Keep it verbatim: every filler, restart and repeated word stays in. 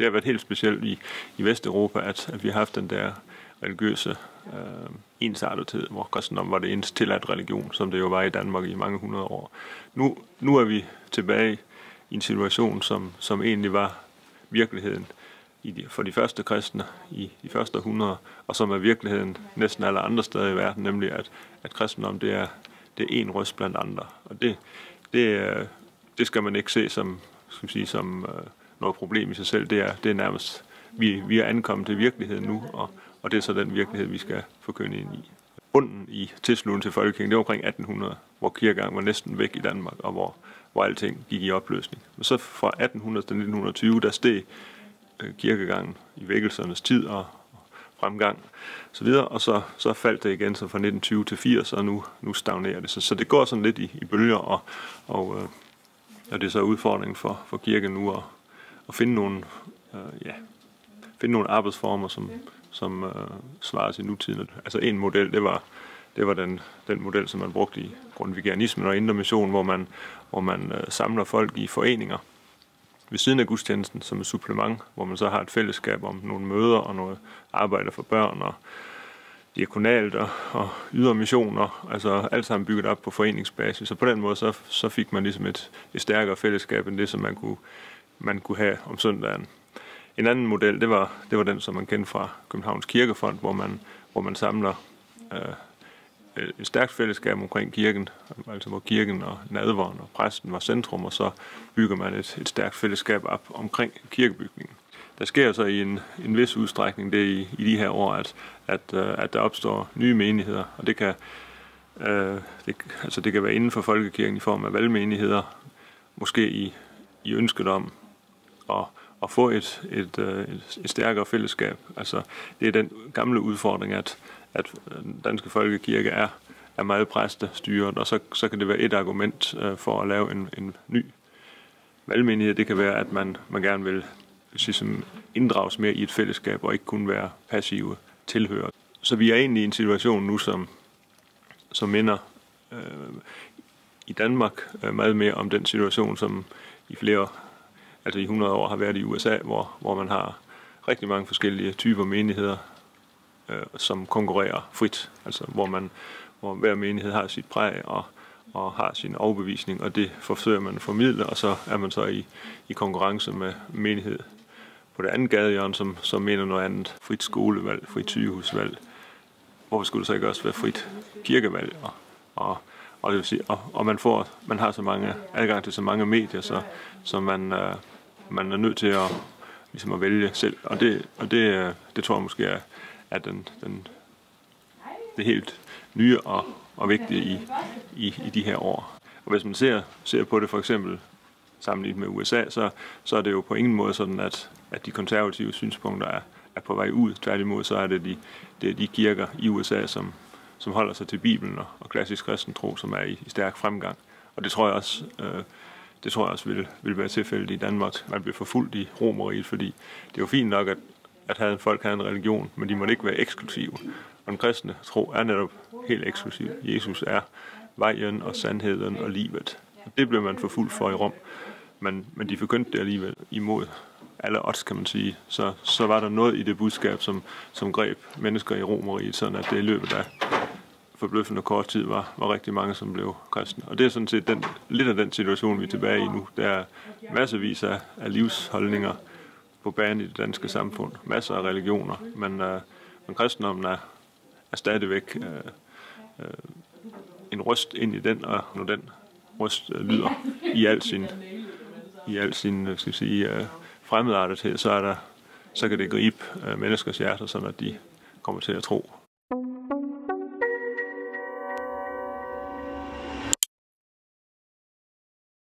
det har været helt specielt i, i Vesteuropa, at, at vi har haft den der religiøse øh, ensartethed, hvor kristendom var det eneste tilladt religion, som det jo var i Danmark i mange hundrede år. Nu, nu er vi tilbage i en situation, som, som egentlig var virkeligheden i de, for de første kristne i de første århundreder, og som er virkeligheden næsten alle andre steder i verden, nemlig at, at kristendom det er, det er en røst blandt andre. Og det, det, det skal man ikke se som, skal vi sige, som øh, noget problem i sig selv. Det er, det er nærmest, vi, vi er ankommet til virkeligheden nu, og Og det er så den virkelighed, vi skal forkynde ind i. Bunden i tilslutningen til folkekirken, det var omkring attenhundrede, hvor kirkegang var næsten væk i Danmark, og hvor, hvor alting gik i opløsning. Og så fra attenhundrede til nitten tyve, der steg kirkegangen i vækkelsernes tid og fremgang så videre, og så, så faldt det igen så fra nitten tyve til firs, og nu, nu stagnerer det. Så, så det går sådan lidt i, i bølger, og, og, og det er så udfordringen for, for kirken nu at, at finde nogle, øh, ja, finde nogle arbejdsformer, som som øh, svarer til nutiden. Altså en model, det var, det var den, den model, som man brugte i grundtvigianismen og indre mission, hvor man, hvor man øh, samler folk i foreninger ved siden af gudstjenesten som et supplement, hvor man så har et fællesskab om nogle møder og noget arbejde for børn og diakonalt og, og ydre missioner, altså alt sammen bygget op på foreningsbasis. Så på den måde, så, så fik man ligesom et, et stærkere fællesskab end det, som man kunne, man kunne have om søndagen. En anden model, det var, det var den, som man kendte fra Københavns Kirkefond, hvor man, hvor man samler øh, et stærkt fællesskab omkring kirken, altså hvor kirken og nadveren og præsten var centrum, og så bygger man et, et stærkt fællesskab op omkring kirkebygningen. Der sker så i en, en vis udstrækning det i, i de her år, at, at, at der opstår nye menigheder, og det kan, øh, det, altså det kan være inden for folkekirken i form af valgmenigheder, måske i, i ønsket om at at få et, et, et, et stærkere fællesskab. Altså, det er den gamle udfordring, at, at den danske folkekirke er, er meget præstestyret, og så, så kan det være et argument for at lave en, en ny valgmenighed. Det kan være, at man, man gerne vil ligesom, inddrages mere i et fællesskab, og ikke kun være passive tilhører. Så vi er egentlig i en situation nu, som, som minder øh, i Danmark øh, meget mere om den situation, som i flere altså i hundrede år har været i U S A, hvor, hvor man har rigtig mange forskellige typer menigheder, øh, som konkurrerer frit. Altså hvor, man, hvor hver menighed har sit præg og, og har sin overbevisning, og det forsøger man at formidle, og så er man så i, i konkurrence med menighed på det andet gadehjørne, som, som mener noget andet. Frit skolevalg, frit sygehusvalg. Hvorfor skulle det så ikke også være frit kirkevalg? Og, og Og, det vil sige, og, og man, får, man har så mange adgang til så mange medier, så, så man, øh, man er nødt til at, ligesom at vælge selv. Og det, og det, det tror jeg måske er, er den, den, det helt nye og, og vigtige i, i, i de her år. Og hvis man ser, ser på det for eksempel sammenlignet med U S A, så, så er det jo på ingen måde sådan, at, at de konservative synspunkter er, er på vej ud. Tværtimod så er det de, det er de kirker i U S A, som som holder sig til Bibelen og klassisk kristen tro, som er i, i stærk fremgang. Og det tror jeg også, øh, det tror jeg også vil, vil være tilfældet i Danmark. Man bliver forfulgt i Romerriget, fordi det er jo fint nok, at, at have en folk havde en religion, men de må ikke være eksklusive. Og den kristne tro er netop helt eksklusiv. Jesus er vejen og sandheden og livet. Det blev man forfulgt for i Rom, men, men de forkyndte det alligevel imod alle odds, kan man sige. Så, så var der noget i det budskab, som, som greb mennesker i Romerriget, sådan at det i løbet af forbløffende kort tid var, var rigtig mange, som blev kristne. Og det er sådan set den, lidt af den situation, vi er tilbage i nu. Der er masservis af, af livsholdninger på banen i det danske samfund. Masser af religioner, men, øh, men kristendommen er, er stadigvæk øh, øh, en røst ind i den, og når den røst øh, lyder i al sin, i al sin skal jeg sige, øh, fremmedartethed, så, er der, så kan det gribe øh, menneskers hjerter, sådan at de kommer til at tro.